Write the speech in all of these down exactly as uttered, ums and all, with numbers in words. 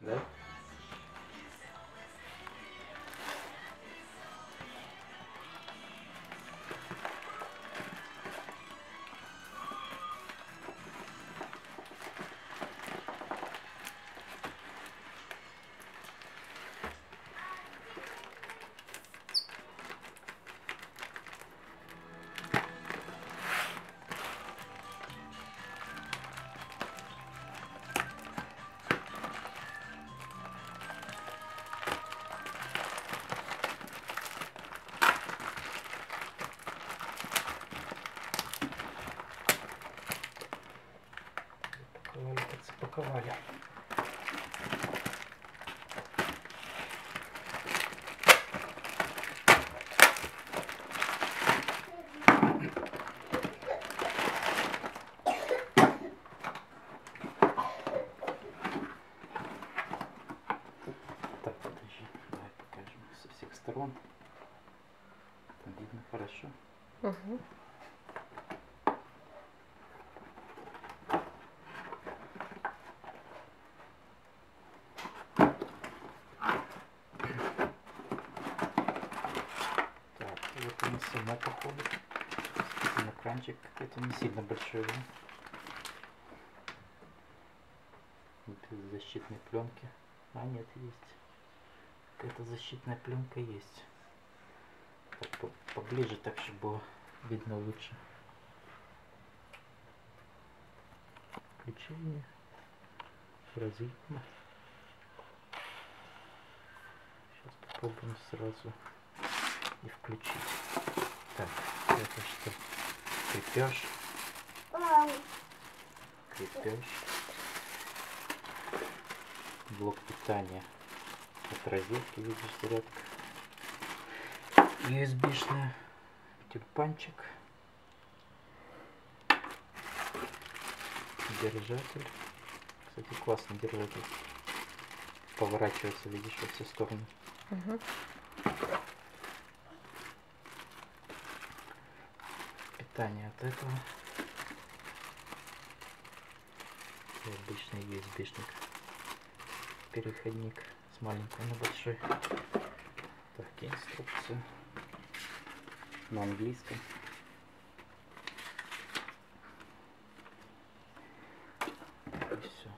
да? Спаковали. Так, подожди, давай покажем со всех сторон. Там видно хорошо. Угу. Сильно, походу. Сильно кранчик какой-то не сильно большой. Без защитной пленки. А нет, есть. Какая-то защитная пленка есть. Так, поближе так, чтобы было видно лучше. Включение. Развитно. Сейчас попробуем сразу и включить. Так, это что? Крепеж. Крепеж. Блок питания. От розетки, видишь, зарядка. ю эс би-шная. Тюльпанчик. Держатель. Кстати, классный держатель. Поворачивается, видишь, во все стороны. Угу. От этого и обычный ю эс би-шник, переходник с маленького на большой. Так, инструкция на английском. И все.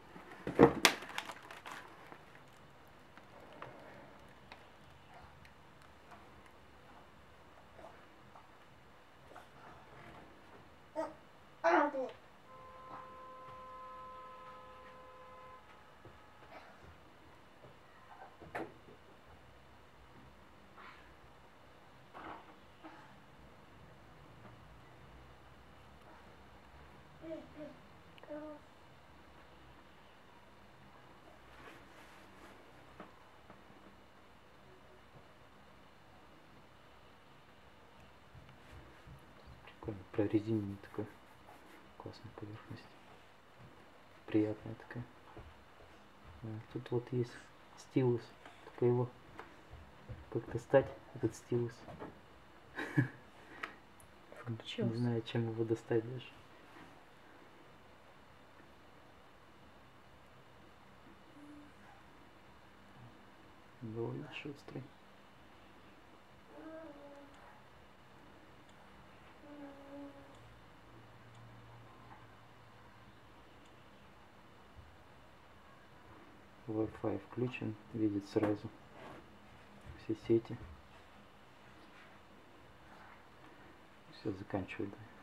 Прикольно, прорезиненная такая, классная поверхность, приятная такая. Тут вот есть стилус, только его как достать, этот стилус. Не знаю, чем его достать даже. Довольно шустрый. Wi-Fi включен, видит сразу все сети. Все, заканчиваю. Да.